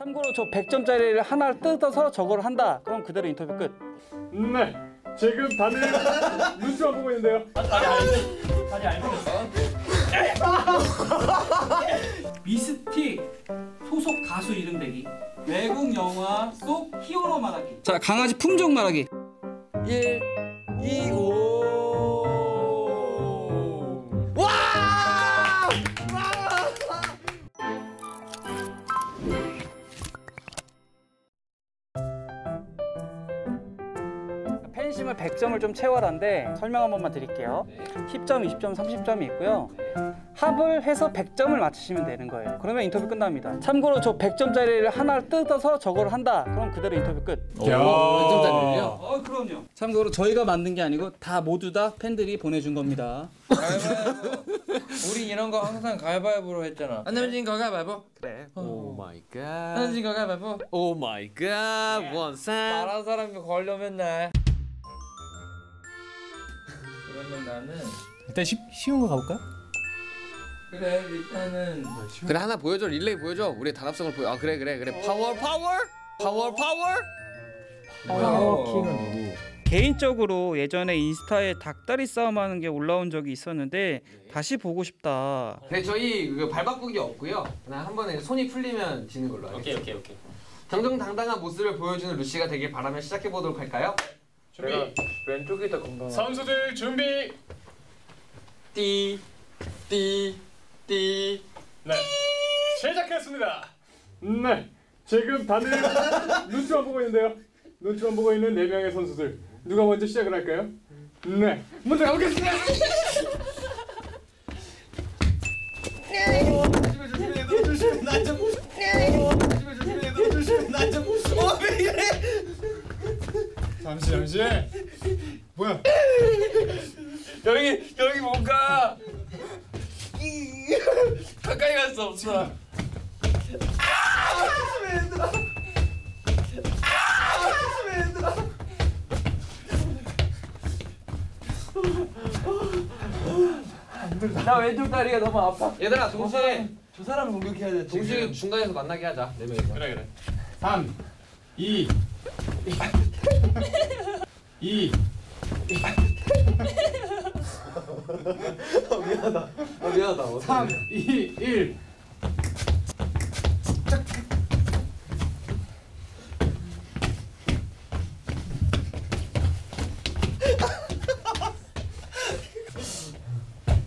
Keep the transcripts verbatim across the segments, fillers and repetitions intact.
참고로 저 백 점짜리를 하나 뜯어서 저걸 한다. 그럼 그대로 인터뷰 끝. 네. 지금 다들 눈치만 보고 있는데요. 다들 안 생겼어. 미스틱 소속 가수 이름 대기. 외국 영화 속 히어로 말하기. 자, 강아지 품종 말하기. 일, 이, 오. 와! 팬심을 백 점을 좀 채워라인데 설명 한 번만 드릴게요. 십 점, 이십 점, 삼십 점이 있고요. 합을 해서 백 점을 맞추시면 되는 거예요. 그러면 인터뷰 끝납니다. 참고로 저 백 점짜리를 하나 뜯어서 저걸 한다. 그럼 그대로 인터뷰 끝. 백 점짜리를요? 어, 그럼요. 참고로 저희가 만든 게 아니고 다 모두 다 팬들이 보내준 겁니다. 우리 이런 거 항상 가위바위보로 했잖아. 안남진 거 가위바위보? 그래. 오 마이 갓. 안남진 거 가위바위보? 오 마이 갓. 원산. 말한 사람이 걸려 맨날. 그러면 나는 일단 쉬, 쉬운 거 가볼까요? 그래 일단은 그래 하나 보여줘. 릴레이 보여줘. 우리 단합성을 보여. 아 그래 그래 그래. 파워 파워 파워 파워 파워 키는 누구? 개인적으로 예전에 인스타에 닭다리 싸움하는 게 올라온 적이 있었는데 다시 보고 싶다. 근데 저희 발 바꾸기 없고요. 그냥 한 번에 손이 풀리면 지는 걸로 알겠습니다. 오케이 오케이 오케이. 정정당당한 모습을 보여주는 루시가 되길 바라며 시작해 보도록 할까요? 준비. 왼쪽이 더 건강한. 선수들 준비. 띠 띠. 네, 시작했습니다. 네, 지금 다들 눈치만 보고 있는데요. 눈치만 보고 있는 네 명의 선수들 누가 먼저 시작을 할까요? 네, 먼저 가보겠습니다. 조심해, 조심해, 조심해, 나 좀. 조심해, 조심해, 조심해, 나 좀. 어, 왜 이래? 잠시, 잠시. 뭐야? 여기, 여기 뭔가. 가까이 갈 수 없어. 아! 조심해 얘들아. 아! 조심해 얘들아. 나 왼쪽 다리가 너무 아파. 얘들아 동시에 두 사람 공격해야 돼. 동시에 중간에서 만나게 하자. 네 명이서. 그래 그래. 삼, 이, 이. 아 미안하다. 아 미안하다. 삼, 이, 일.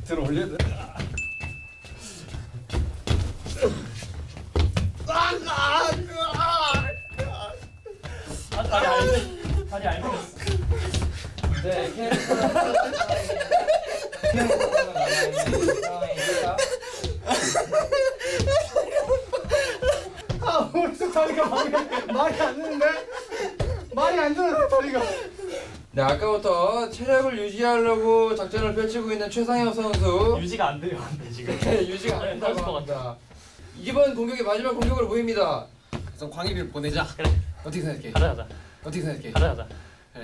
들어 올려야 돼. 다리 안 걸렸어. 네, 아, 오른쪽 다리가 말이 안 되는데? 말이 안 되는데, 다리가. 네, 아까부터 체력을 유지하려고 작전을 펼치고 있는 최상엽 선수. 유지가 안 돼요, 안 돼, 지금. 네, 유지가 안 된다고 합니다. 이번 공격이 마지막 공격으로 보입니다. 그래서 광희를 보내자. 그래. 어떻게 생각해? 하자, 하자. 어떻게 생각해? 하자, 하자.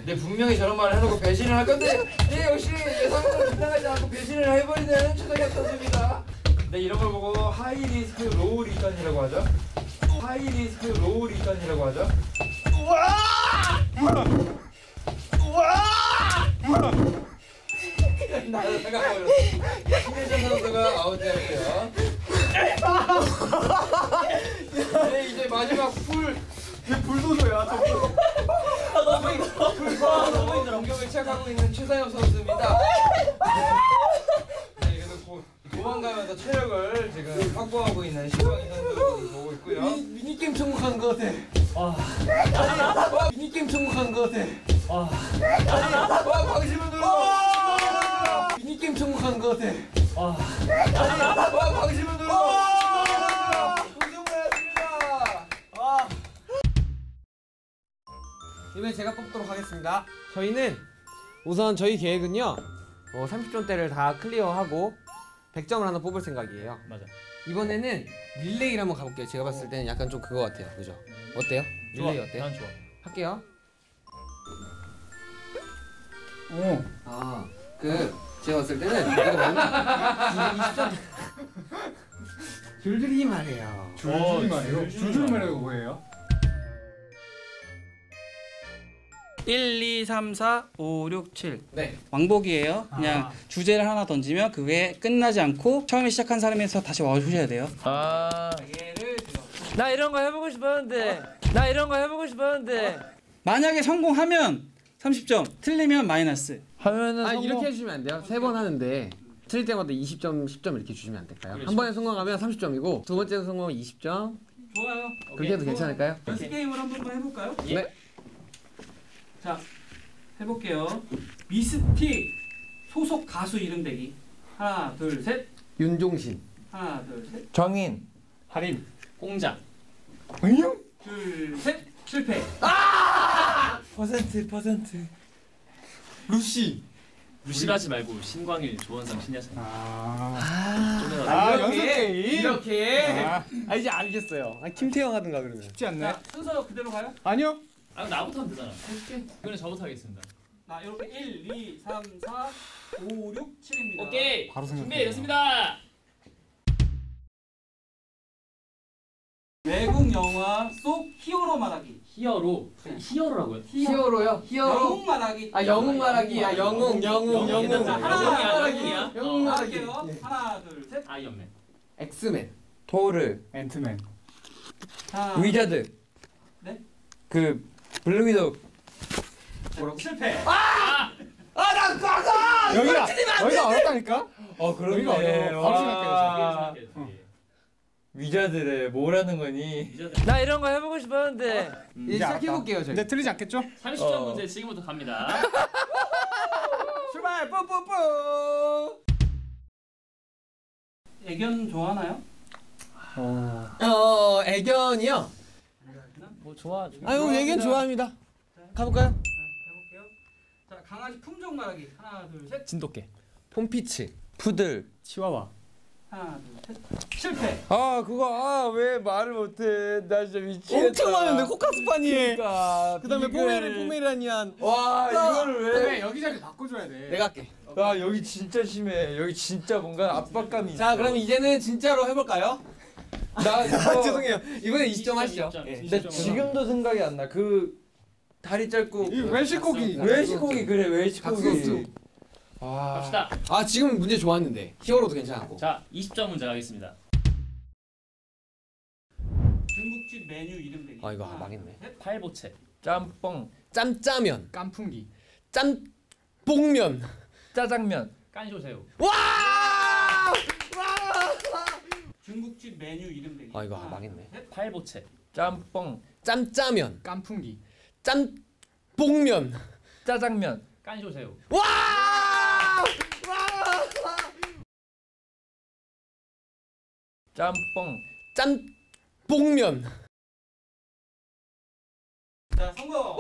네, 분명히 저런 말을 해놓고 배신을 할 건데 네, 역시 예상으로 지나가지 않고 배신을 해버리는 최상엽 선수입니다. 네, 이런 걸 보고 하이 리스크 로우 리턴이라고 하죠. 하이 리스크 로우 리턴이라고 하죠. 우와! 우와! 우와! 나도 생각하고 있었어. 신혜준 선수가 아웃되었고요. 네, 이제 마지막 풀 불도저야. 아, 너무 힘들어. 불과 너무 힘들어. 공격을 시작하고 있는 최상엽 선수입니다. 네, 그래서 고, 도망가면서 체력을 지금 확보하고 있는 신광희 선수를 보고 있고요. 미, 미니게임 천국한 것 같아. 아, 아니, 와, 미니게임 천국한 것 같아. 아, 아니, 와, 방심을 누르고. 미니게임 천국한 것 같아. 아, 아니, 와, 방심을 누르고. 이번에 제가 뽑도록 하겠습니다. 저희는 우선 저희 계획은요, 어, 삼십 점대를 다 클리어하고 백 점을 하나 뽑을 생각이에요. 맞아. 이번에는 릴레이를 한번 가볼게요. 제가 봤을 때는 약간 좀 그거 같아요. 그죠? 어때요? 릴레이 좋아. 어때요? 난 좋아. 할게요. 오. 아, 그 제가 봤을 때는 이거 맞나? 이십 점. 줄줄이 말해요. 줄줄이 말해요? 줄줄이 말해요 뭐예요? 일, 이, 삼, 사, 오, 육, 칠. 네. 왕복이에요. 그냥 아. 주제를 하나 던지면 그 외에 끝나지 않고 처음에 시작한 사람에서 다시 와주셔야 돼요. 아, 예를 들어. 나 이런 거 해보고 싶었는데. 어. 나 이런 거 해보고 싶었는데. 어. 만약에 성공하면 삼십 점, 틀리면 마이너스. 하면은 아, 성공... 이렇게 해주시면 안 돼요? 세 번 하는데. 틀릴 때마다 이십 점, 십 점 이렇게 주시면 안 될까요? 그렇죠. 한 번에 성공하면 삼십 점이고 두 번째 성공은 이십 점. 좋아요. 그렇게 해도 괜찮을까요? 연습 게임을 한번 해볼까요? 예. 네. 자, 해볼게요. 미스틱 소속 가수 이름 대기. 하나, 둘, 셋. 윤종신. 하나, 둘, 셋. 정인. 할인. 공장. 응용? 둘, 셋. 실패. 아! 퍼센트, 퍼센트. 루시. 루시라지 말고 신광일, 조원상, 신야생. 아, 아, 아, 아 연습 게임 이렇게. 아, 아 이제 알겠어요. 아, 김태형 하든가 그러면. 쉽지 않네. 순서 그대로 가요? 아니요. 아, 나부터 하면 되잖아. 오케이. 이번에 저부터 하겠습니다. 나 이렇게 일, 이, 삼, 사, 오, 육, 칠입니다. 오케이. 바로 준비됐습니다. 외국 영화 속 히어로 말하기. 히어로. 네. 히어로라고요? 히어로요? 히어로. 영웅 말하기. 아, 영웅 말하기. 아, 영웅, 영웅, 영웅. 영웅 말하기야. 영웅 말하기. 하나, 둘, 셋. 아이언맨. 엑스맨. 토르. 앤트맨. 위자드. 네? 그 블루 위도우. 실패. 아! 아, 나 과거! 여기가 여기가 어렵다니까? 어, 그러니까. 바로 생각해요. 위자들의 뭐라는 거니? 나 이런 거 해보고 싶었는데. 아, 음, 이제 시작해볼게요. 저희. 근데 틀리지 않겠죠? 삼십 점 어. 문제 지금부터 갑니다. 출발! 뿌뿌뿌! 애견 좋아하나요? 어, 어 애견이요? 뭐 좋아. 아유, 애견 좋아합니다. 네. 가볼까요? 네, 해볼게요. 자, 강아지 품종 말하기. 하나, 둘, 셋. 진돗개. 폼피츠. 푸들. 치와와. 하나, 둘, 셋. 실패! 아, 그거, 아, 왜 말을 못해. 나 진짜 미치겠다. 엄청 많은데, 코카스파니! 그니까. 그 다음에 포메리, 포메라니안. 와, 이거를 왜. 그래, 여기저기 바꿔줘야 돼. 내가 할게. 아, 여기 진짜 심해. 여기 진짜 뭔가 압박감이 있어. 자, 그럼 이제는 진짜로 해볼까요? 나, 이거... 죄송해요. 이번에 이십 점 하시죠. 이십 점, 네. 근데 지금도 생각이 안 나. 그, 다리 짧고. 이 웰시코기. 웰시코기, 그래, 웰시코기. 아... 갑시다. 아, 지금 문제 좋았는데. 히어로도 괜찮았고. 자, 이십 점 문제 가겠습니다. 중국집 메뉴 이름 대기. 아, 이거 하나, 망했네. 셋. 팔보채. 짬뽕. 짬짜면. 깐풍기. 짬뽕면. 짜장면. 깐쇼새우. 와! 와! 중국집 메뉴 이름 대기. 아, 이거 하나, 망했네. 셋. 팔보채. 짬뽕. 짬짜면. 깐풍기. 짬뽕면. 짜장면. 깐쇼새우. 와! 짬뽕. 짬뽕면. 자, 성공! 오!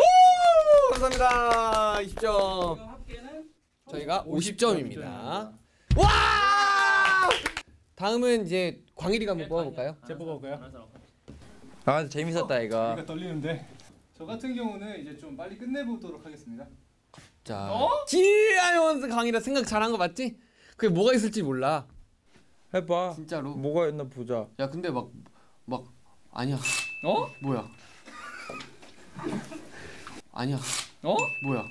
감사합니다. 이십 점. 지금 합계는 저희가 오십 점입니다. 오십 점입니다. 와! 다음은 이제 광일이가 한번 뽑아볼까요? 제가 뽑아볼까요? 아, 재밌었다 이거. 이거 떨리는데. 저 같은 경우는 이제 좀 빨리 끝내보도록 하겠습니다. 자, 어? 찌라이언스 광일아 생각 잘한 거 맞지? 그게 뭐가 있을지 몰라. 해봐. 진짜로. 뭐가 있나 보자. 야, 근데 막 막 아니야. 어? 뭐야? 아니야. 어? 뭐야?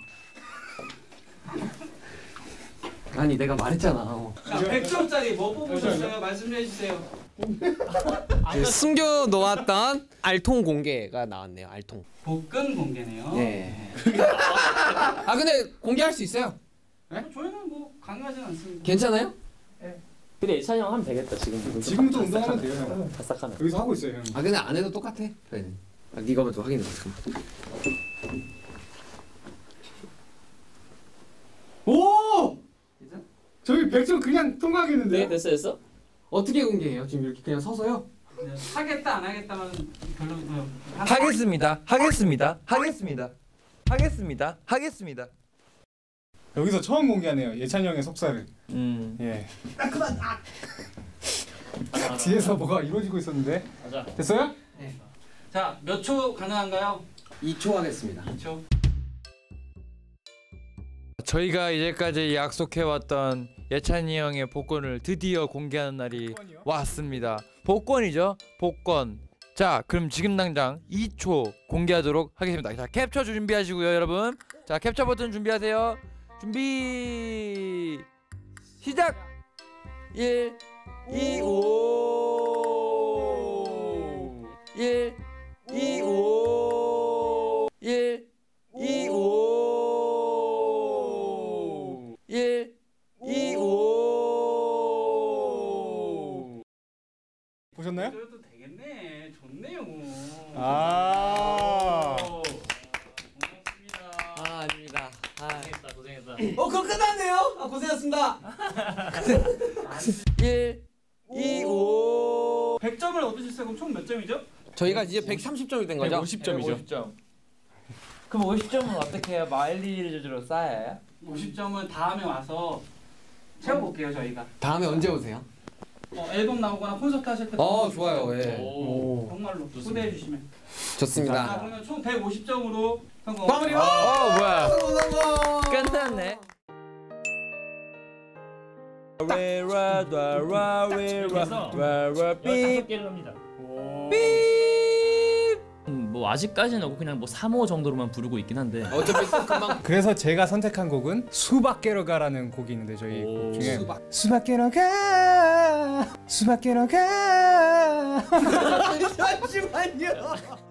아니, 내가 말했잖아. 어. 자, 백 점짜리 뭐 뽑으셨어요? 말씀해 주세요. 숨겨 놓았던 알통 공개가 나왔네요. 알통. 복근 공개네요. 네. 아, 근데 공개할 수 있어요. 네? 저희는 뭐 강요하진 않습니다. 괜찮아요? 네. 근데 예찬이 형 하면 되겠다. 지금 지금부터 운동하면 돼요 형. 바싹하네. 여기서 하고 있어요 형. 아, 근데 안 해도 똑같아. 그래. 아, 네가 먼저 확인해봐. 잠깐만. 오! 괜찮아? 저기 백 점 그냥 통과하겠는데요? 네, 됐어 됐어. 어떻게 공개해요? 지금 이렇게 그냥 서서요? 그냥 하겠다 안 하겠다만 별로 그냥 하겠습니다. 하겠습니다. 하겠습니다. 하겠습니다. 하겠습니다. 여기서 처음 공개하네요. 예찬이 형의 속살을. 음. 예. 아, 그만. 아. 뒤에서 뭐가 이루어지고 있었는데. 맞아. 됐어요? 네. 자, 몇 초 가능한가요? 이 초 하겠습니다. 이 초. 저희가 이제까지 약속해 왔던 예찬이 형의 복권을 드디어 공개하는 날이 복권이요? 왔습니다. 복권이죠, 복권. 자, 그럼 지금 당장 이 초 공개하도록 하겠습니다. 자, 캡처 준비하시고요, 여러분. 자, 캡처 버튼 준비하세요. 준비 시작. 일 이 오 일 이 오 일 이 오. 보셨나요? 그래도 되겠네. 좋네요. 아. 고맙습니다. 아, 아닙니다. 아. 고생했다. 고생했다. 어, 그거 끝났네요. 아, 고생하셨습니다. 일 이 오. 백 점을 얻으셨어요. 그럼 총 몇 점이죠? 저희가 이제 백삼십 점이 된 거죠? 백오십 점이죠. 백오십 점. 그럼 오십 점은 어떻게 해요? 마일리지로 쌓아요? 오십 점은 다음에 와서 채워볼게요, 저희가. 다음에 언제 오세요? 어, 앨범 나오거나 콘서트 하실 때. 어, 좋아요. 예. 오, 오. 정말로 초대해 주시면 좋습니다. 자, 그러면 총 백오십 점으로 성공. 마무리. 어, 뭐야? 성공. 끝났네. 뭐 아직까지는 없고 그냥 뭐 삼 호 정도로만 부르고 있긴 한데 어차피 금방. 그래서 제가 선택한 곡은 수박개로 가라는 곡이 있는데 저희 곡 중에 수박. 수박개로 가 수박개로 가. 잠시만요.